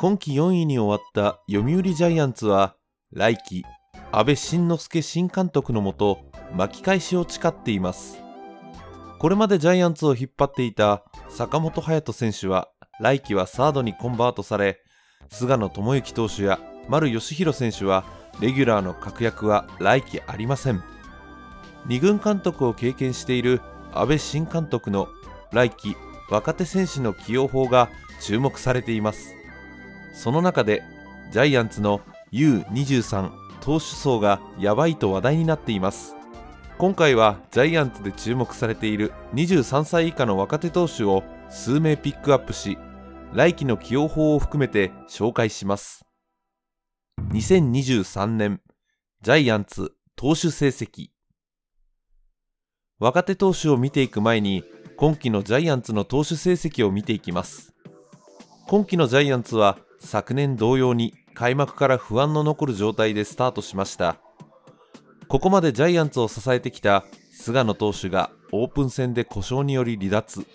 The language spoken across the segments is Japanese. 今季4位に終わった読売ジャイアンツは、来季、阿部慎之助新監督のもと、巻き返しを誓っています。これまでジャイアンツを引っ張っていた坂本勇人選手は、来季はサードにコンバートされ、菅野智之投手や丸佳浩選手は、レギュラーの確約は来季ありません。2軍監督を経験している阿部新監督の来季若手選手の起用法が注目されています。その中でジャイアンツの U23 投手層がやばいと話題になっています。今回はジャイアンツで注目されている23歳以下の若手投手を数名ピックアップし、来季の起用法を含めて紹介します。2023年ジャイアンツ投手成績。若手投手を見ていく前に、今季のジャイアンツの投手成績を見ていきます。今季のジャイアンツは昨年同様に開幕から不安の残る状態でスタートしました。ここまでジャイアンツを支えてきた菅野投手がオープン戦で故障により離脱、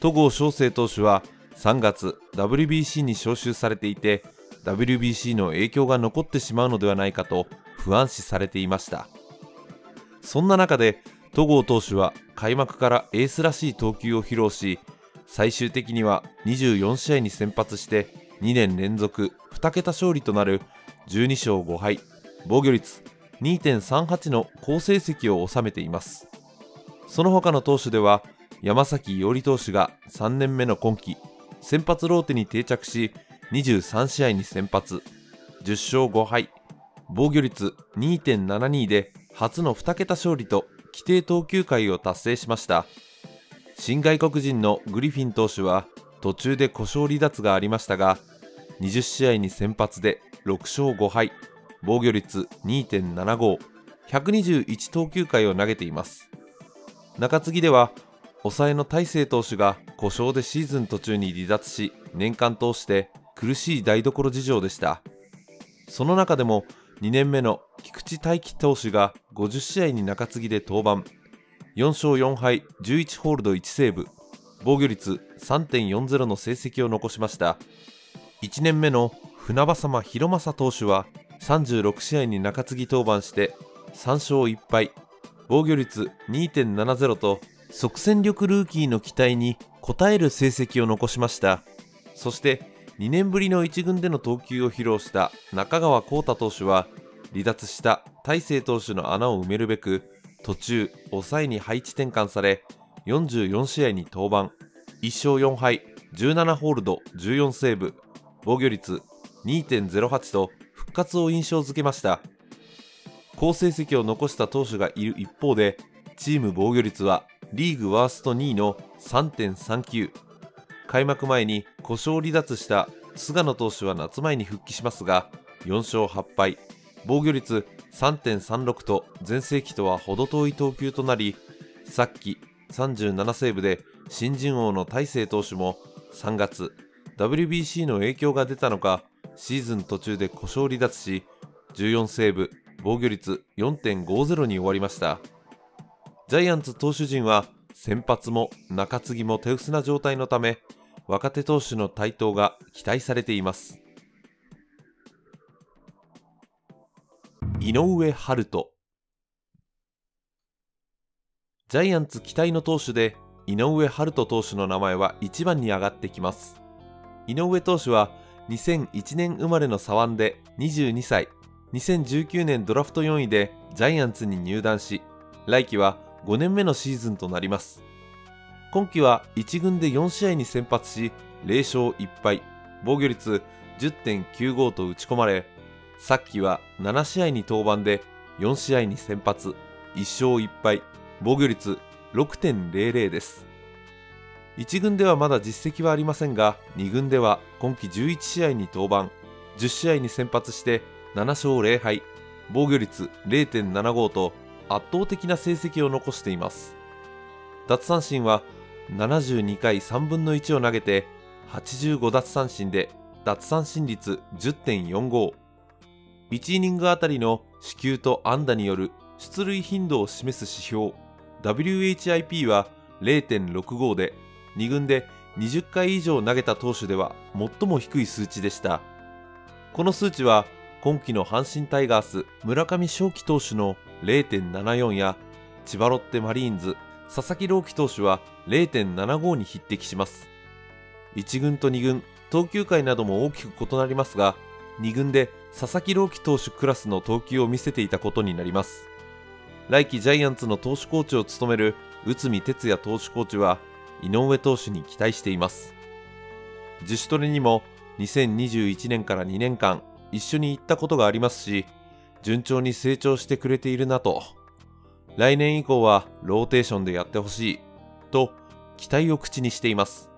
戸郷翔征投手は3月 WBC に招集されていて、WBC の影響が残ってしまうのではないかと不安視されていました。そんな中で戸郷投手は開幕からエースらしい投球を披露し、最終的には24試合に先発して2年連続2桁勝利となる12勝5敗、防御率 2.38 の好成績を収めています。その他の投手では山崎伊織投手が3年目の今季先発ローテに定着し、23試合に先発、10勝5敗、防御率 2.72 で初の2桁勝利と規定投球回を達成しました。新外国人のグリフィン投手は途中で故障離脱がありましたが、20試合に先発で6勝5敗、防御率 2.75、121投球回を投げています。中継ぎでは、抑えの大勢投手が故障でシーズン途中に離脱し、年間通して苦しい台所事情でした。その中でも2年目の菊池大輝投手が50試合に中継ぎで登板、4勝4敗11ホールド1セーブ、防御率 3.40 の成績を残しました。1年目の船迫大雅投手は36試合に中継ぎ登板して3勝1敗、防御率 2.70 と即戦力ルーキーの期待に応える成績を残しました。そして2年ぶりの1軍での投球を披露した中川幸太投手は、離脱した大勢投手の穴を埋めるべく途中抑えに配置転換され、44試合に登板、1勝4敗17ホールド14セーブ、防御率 2.08 と復活を印象づけました。好成績を残した投手がいる一方で、チーム防御率はリーグワースト2位の 3.39。開幕前に故障離脱した菅野投手は夏前に復帰しますが、4勝8敗、防御率 3.36 と全盛期とは程遠い投球となり、昨季37セーブで新人王の大勢投手も3月 WBC の影響が出たのかシーズン途中で故障離脱し、14セーブ、防御率 4.50 に終わりました。ジャイアンツ投手陣は先発も中継ぎも手薄な状態のため、若手投手の台頭が期待されています。井上温大。ジャイアンツ期待の投手で、井上温大投手の名前は1番に上がってきます。井上投手は2001年生まれの左腕で22歳、2019年ドラフト4位でジャイアンツに入団し、来季は5年目のシーズンとなります。今季は1軍で4試合に先発し、0勝1敗、防御率 10.95 と打ち込まれ、昨季は7試合に登板で4試合に先発、1勝1敗、防御率 6.00 です。1軍ではまだ実績はありませんが、2軍では今季11試合に登板、10試合に先発して7勝0敗、防御率 0.75 と圧倒的な成績を残しています。奪三振は72回3分の1を投げて85奪三振で、奪三振率 10.45、 1イニングあたりの四球と安打による出塁頻度を示す指標 WHIP は 0.65 で、2軍で20回以上投げた投手では最も低い数値でした。この数値は今季の阪神タイガース村上頌樹投手の 0.74 や千葉ロッテマリーンズ佐々木朗希投手は 0.75 に匹敵します。1軍と2軍、投球回なども大きく異なりますが、2軍で佐々木朗希投手クラスの投球を見せていたことになります。来季ジャイアンツの投手コーチを務める内海哲也投手コーチは、井上投手に期待しています。自主トレにも2021年から2年間一緒に行ったことがありますし、順調に成長してくれているなと、来年以降はローテーションでやってほしいと期待を口にしています。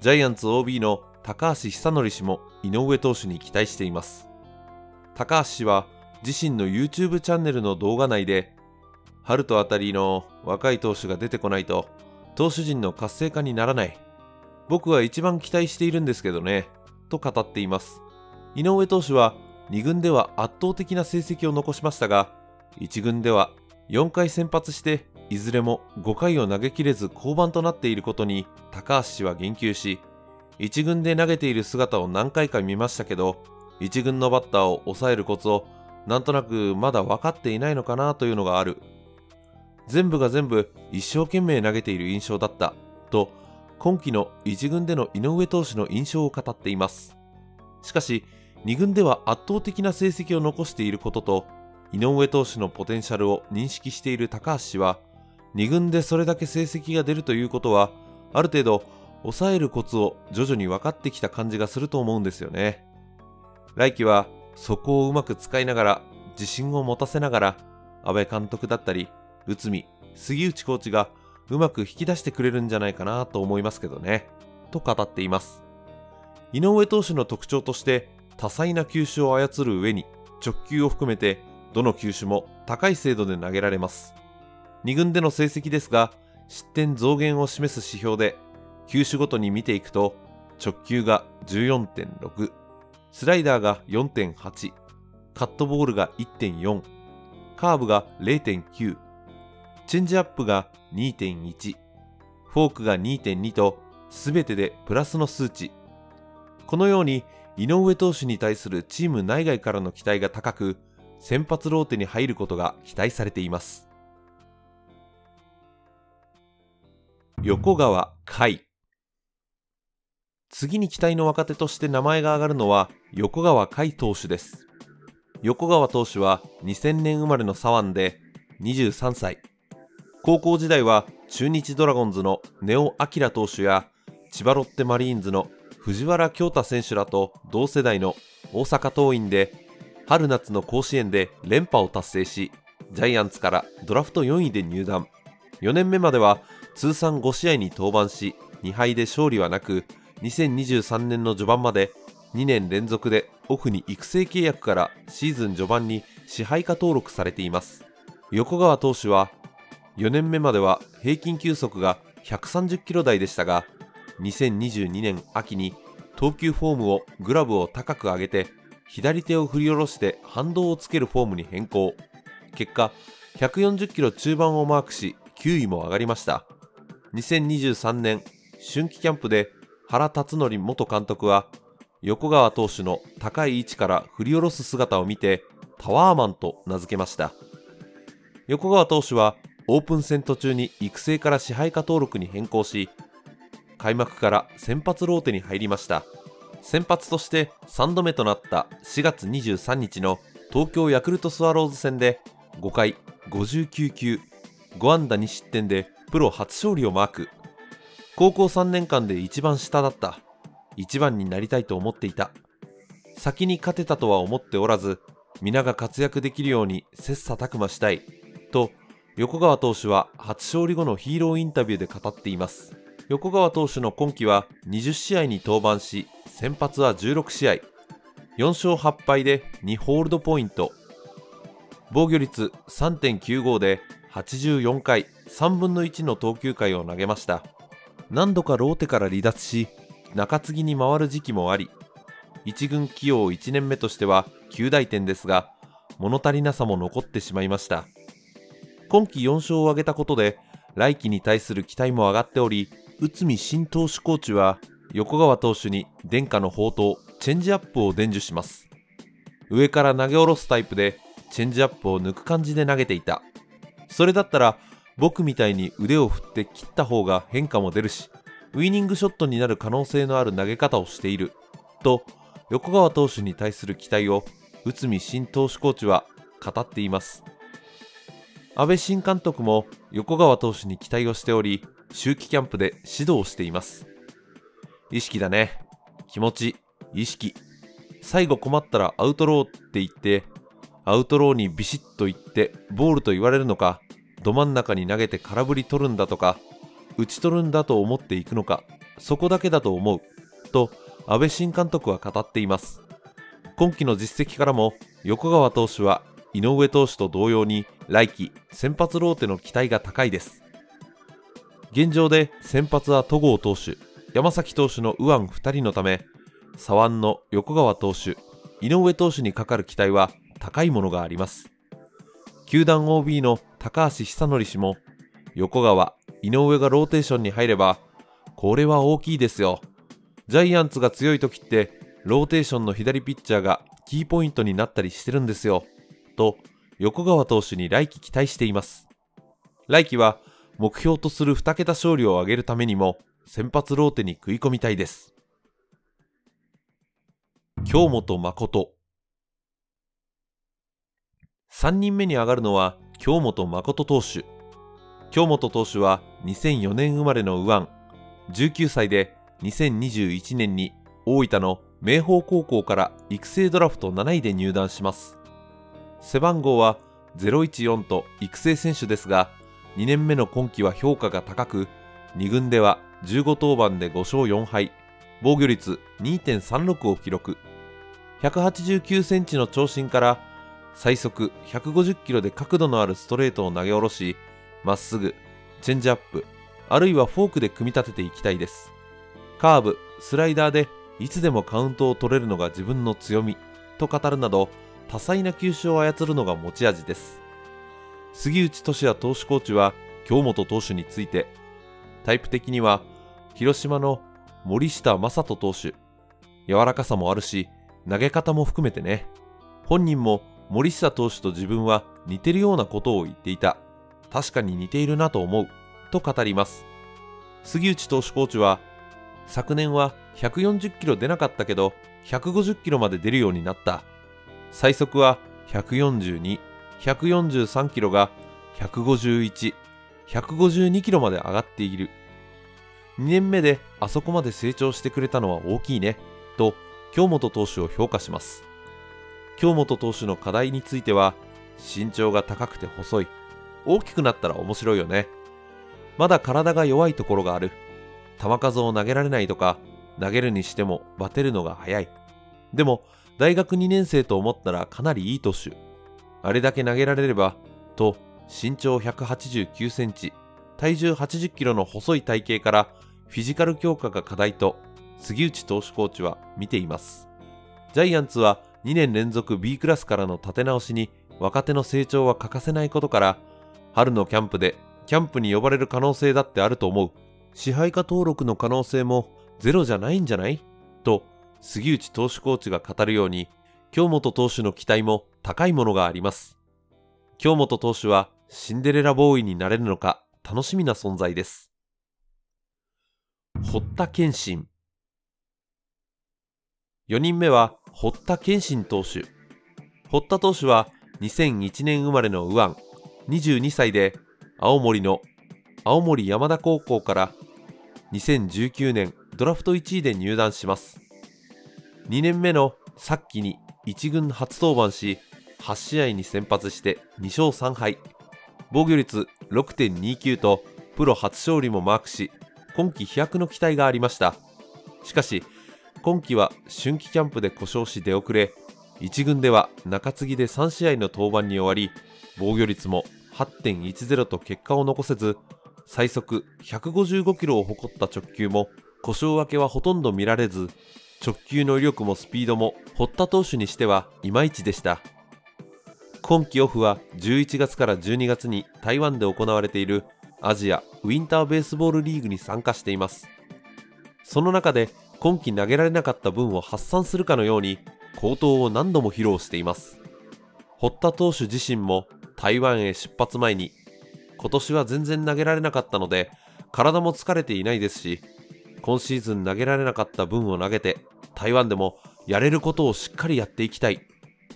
ジャイアンツ OB の高橋久典氏も井上投手に期待しています。高橋氏は自身の YouTube チャンネルの動画内で、春とあたりの若い投手が出てこないと投手陣の活性化にならない。僕は一番期待しているんですけどね、と語っています。井上投手は2軍では圧倒的な成績を残しましたが、1軍では4回先発していずれも5回を投げきれず降板となっていることに高橋氏は言及し、1軍で投げている姿を何回か見ましたけど、1軍のバッターを抑えるコツをなんとなくまだ分かっていないのかなというのがある。全部が全部一生懸命投げている印象だったと、今季の1軍での井上投手の印象を語っています。しかし2軍では圧倒的な成績を残していることと井上投手のポテンシャルを認識している高橋氏は、2軍でそれだけ成績が出るということはある程度抑えるコツを徐々に分かってきた感じがすると思うんですよね。来季はそこをうまく使いながら自信を持たせながら、阿部監督だったり内海、杉内コーチがうまく引き出してくれるんじゃないかなと思いますけどね、と語っています。井上投手の特徴として、多彩な球種を操る上に直球を含めてどの球種も高い精度で投げられます。2軍での成績ですが、失点増減を示す指標で球種ごとに見ていくと、直球が 14.6、 スライダーが 4.8、 カットボールが 1.4、 カーブが 0.9、チェンジアップが 2.1、 フォークが 2.2 と、全てでプラスの数値。このように井上投手に対するチーム内外からの期待が高く、先発ローテに入ることが期待されています。横川海、次に期待の若手として名前が挙がるのは横川海投手です。横川投手は2000年生まれの左腕で23歳、高校時代は中日ドラゴンズの根尾昂投手や千葉ロッテマリーンズの藤原恭大選手らと同世代の大阪桐蔭で春夏の甲子園で連覇を達成し、ジャイアンツからドラフト4位で入団。4年目までは通算5試合に登板し、2敗で勝利はなく、2023年の序盤まで2年連続でオフに育成契約からシーズン序盤に支配下登録されています。横川投手は4年目までは平均球速が130キロ台でしたが、2022年秋に投球フォームをグラブを高く上げて左手を振り下ろして反動をつけるフォームに変更。結果140キロ中盤をマークし、9位も上がりました。2023年春季キャンプで原辰徳元監督は横川投手の高い位置から振り下ろす姿を見て、タワーマンと名付けました。横川投手はオープン戦途中に育成から支配下登録に変更し、開幕から先発ローテに入りました。先発として3度目となった4月23日の東京ヤクルトスワローズ戦で5回59球5安打2失点でプロ初勝利をマーク。高校3年間で一番下だった。一番になりたいと思っていた。先に勝てたとは思っておらず、皆が活躍できるように切磋琢磨したいと、横川投手は初勝利後のヒーローインタビューで語っています。横川投手の今季は20試合に登板し、先発は16試合、4勝8敗で2ホールドポイント、防御率 3.95 で84回3分の1の投球回を投げました。何度かローテから離脱し、中継ぎに回る時期もあり、1軍起用1年目としては9大点ですが、物足りなさも残ってしまいました。今季4勝を挙げたことで来季に対する期待も上がっており、内海新投手コーチは横川投手に伝家の宝刀チェンジアップを伝授します。上から投げ下ろすタイプでチェンジアップを抜く感じで投げていた。それだったら僕みたいに腕を振って切った方が変化も出るし、ウイニングショットになる可能性のある投げ方をしていると横川投手に対する期待を内海新投手コーチは語っています。阿部新監督も横川投手に期待をしており、秋季キャンプで指導をしています。意識だね、気持ち、意識、最後困ったらアウトローって言ってアウトローにビシッと言ってボールと言われるのか、ど真ん中に投げて空振り取るんだとか打ち取るんだと思っていくのか、そこだけだと思うと阿部新監督は語っています。今季の実績からも横川投手は井上投手と同様に来季先発ローテの期待が高いです。現状で先発は戸郷投手、山崎投手の右腕2人のため、左腕の横川投手、井上投手にかかる期待は高いものがあります。球団 OB の高橋久典氏も横川、井上がローテーションに入ればこれは大きいですよ。ジャイアンツが強い時ってローテーションの左ピッチャーがキーポイントになったりしてるんですよと横川投手に来季期待しています。来季は目標とする2桁勝利を挙げるためにも先発ローテに食い込みたいです。京本誠、3人目に上がるのは京本誠投手。京本投手は2004年生まれの右腕、19歳で2021年に大分の明豊高校から育成ドラフト7位で入団します。背番号は014と育成選手ですが、2年目の今季は評価が高く、2軍では15登板で5勝4敗、防御率 2.36 を記録。189センチの長身から最速150キロで角度のあるストレートを投げ下ろし、まっすぐ、チェンジアップ、あるいはフォークで組み立てていきたいです。カーブ、スライダーでいつでもカウントを取れるのが自分の強みと語るなど、多彩な球種を操るのが持ち味です。杉内俊也投手コーチは京本投手について、タイプ的には広島の森下正人投手、柔らかさもあるし投げ方も含めてね、本人も森下投手と自分は似てるようなことを言っていた、確かに似ているなと思うと語ります。杉内投手コーチは、昨年は140キロ出なかったけど150キロまで出るようになった、最速は142、143キロが151、152キロまで上がっている、2年目であそこまで成長してくれたのは大きいねと京本投手を評価します。京本投手の課題については、身長が高くて細い、大きくなったら面白いよね、まだ体が弱いところがある、球数を投げられないとか、投げるにしてもバテるのが早い、でも大学2年生と思ったらかなりいい投手、あれだけ投げられればと、身長189センチ、体重80キロの細い体型からフィジカル強化が課題と杉内投手コーチは見ています。ジャイアンツは2年連続 B クラスからの立て直しに若手の成長は欠かせないことから、春のキャンプでキャンプに呼ばれる可能性だってあると思う、支配下登録の可能性もゼロじゃないんじゃないと杉内投手コーチが語るように、京本投手の期待も高いものがあります。京本投手はシンデレラボーイになれるのか楽しみな存在です。堀田健信、4人目は堀田健信投手。堀田投手は2001年生まれの右腕、22歳で青森山田高校から2019年ドラフト1位で入団します。2年目のさっきに1軍初登板し、8試合に先発して2勝3敗、防御率 6.29 とプロ初勝利もマークし、今季飛躍の期待がありました。しかし今季は春季キャンプで故障し出遅れ、1軍では中継ぎで3試合の登板に終わり、防御率も 8.10 と結果を残せず、最速155キロを誇った直球も故障明けはほとんど見られず、直球の威力もスピードも堀田投手にしてはいまいちでした。今季オフは11月から12月に台湾で行われているアジアウィンターベースボールリーグに参加しています。その中で今季投げられなかった分を発散するかのように好投を何度も披露しています。堀田投手自身も台湾へ出発前に、今年は全然投げられなかったので体も疲れていないですし、今シーズン投げられなかった分を投げて台湾でもやれることをしっかりやっていきたい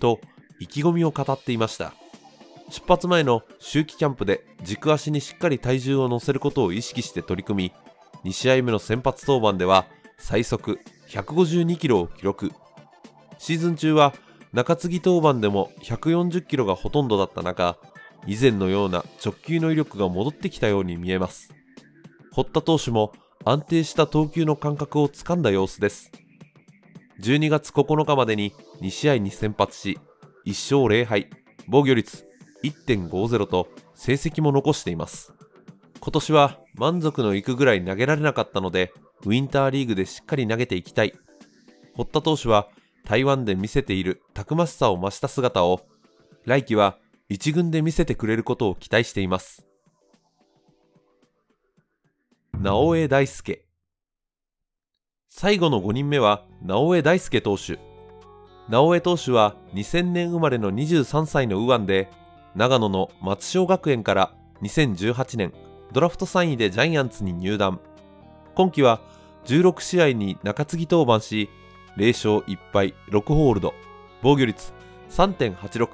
と意気込みを語っていました。出発前の秋季キャンプで軸足にしっかり体重を乗せることを意識して取り組み、2試合目の先発登板では最速152キロを記録。シーズン中は中継ぎ登板でも140キロがほとんどだった中、以前のような直球の威力が戻ってきたように見えます。堀田投手も安定した投球の感覚をつかんだ様子です。12月9日までに2試合に先発し、1勝0敗、防御率 1.50 と成績も残しています。今年は満足のいくぐらい投げられなかったので、ウィンターリーグでしっかり投げていきたい。堀田投手は台湾で見せているたくましさを増した姿を、来季は一軍で見せてくれることを期待しています。直江大輔。最後の5人目は直江大輔投手。直江投手は2000年生まれの23歳の右腕で、長野の松商学園から2018年ドラフト3位でジャイアンツに入団。今季は16試合に中継ぎ登板し、0勝1敗6ホールド、防御率 3.86、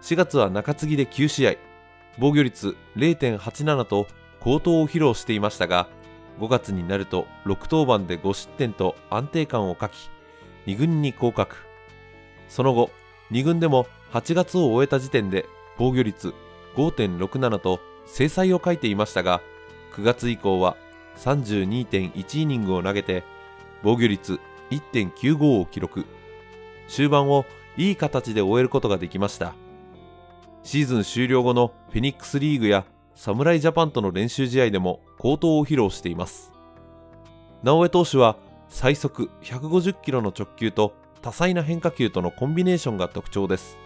4月は中継ぎで9試合、防御率 0.87 と好投を披露していましたが、5月になると6登板で5失点と安定感を欠き、2軍に降格。その後、2軍でも8月を終えた時点で防御率 5.67 と精彩を欠いていましたが、9月以降は 32.1 イニングを投げて、防御率1.95 を記録。終盤をいい形で終えることができました。シーズン終了後のフェニックスリーグや侍ジャパンとの練習試合でも好投を披露しています。直江投手は最速150キロの直球と多彩な変化球とのコンビネーションが特徴です。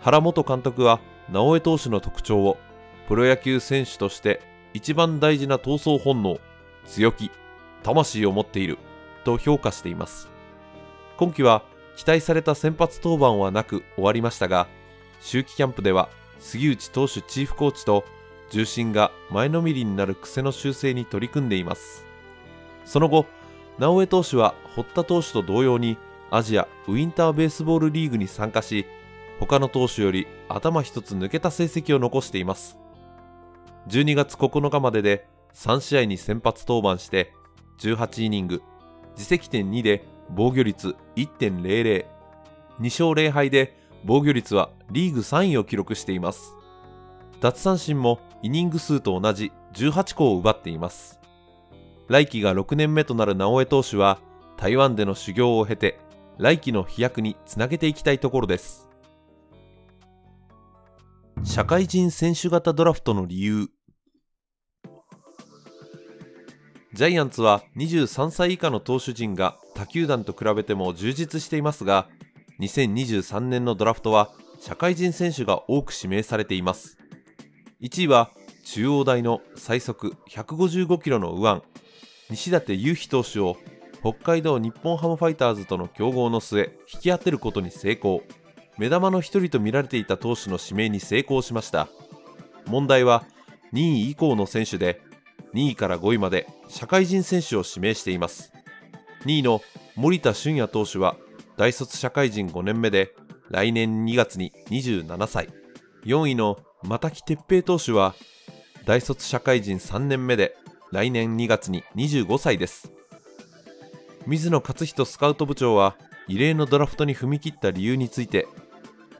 原元監督は直江投手の特徴を、プロ野球選手として一番大事な闘争本能、強気、魂を持っていると評価しています。今季は期待された先発登板はなく終わりましたが、秋季キャンプでは杉内投手チーフコーチと重心が前のめりになる癖の修正に取り組んでいます。その後、直江投手は堀田投手と同様にアジアウィンターベースボールリーグに参加し、他の投手より頭一つ抜けた成績を残しています。12月9日までで3試合に先発登板して、18イニング自責点2で防御率 1.00、2勝0敗で防御率はリーグ3位を記録しています。奪三振もイニング数と同じ18個を奪っています。来季が6年目となる直江投手は台湾での修行を経て、来季の飛躍につなげていきたいところです。社会人選手型ドラフトの理由。ジャイアンツは23歳以下の投手陣が他球団と比べても充実していますが、2023年のドラフトは社会人選手が多く指名されています。1位は中央大の最速155キロの右腕、西舘勇陽投手を北海道日本ハムファイターズとの競合の末、引き当てることに成功。目玉の一人と見られていた投手の指名に成功しました。問題は2位以降の選手で、2位から5位まで社会人選手を指名しています。2位の森田俊也投手は大卒社会人5年目で、来年2月に27歳。4位の又木哲平投手は大卒社会人3年目で、来年2月に25歳です。水野勝人スカウト部長は異例のドラフトに踏み切った理由について、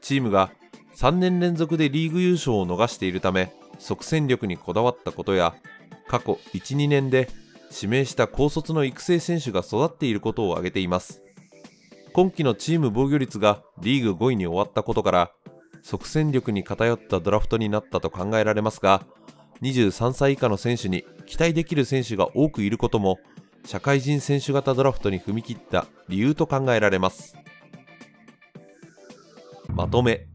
チームが3年連続でリーグ優勝を逃しているため即戦力にこだわったことや、過去 1,2 年で指名した高卒の育成選手が育っていることを挙げています。今季のチーム防御率がリーグ5位に終わったことから、即戦力に偏ったドラフトになったと考えられますが、23歳以下の選手に期待できる選手が多くいることも社会人選手型ドラフトに踏み切った理由と考えられます。まとめ。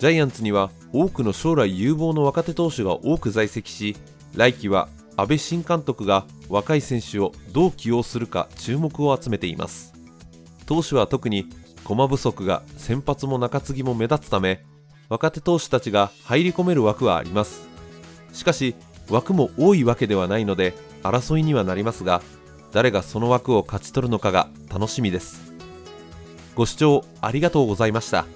ジャイアンツには多くの将来有望の若手投手が多く在籍し、来季は阿部新監督が若い選手をどう起用するか注目を集めています。投手は特に駒不足が先発も中継ぎも目立つため、若手投手たちが入り込める枠はあります。しかし枠も多いわけではないので争いにはなりますが、誰がその枠を勝ち取るのかが楽しみです。ご視聴ありがとうございました。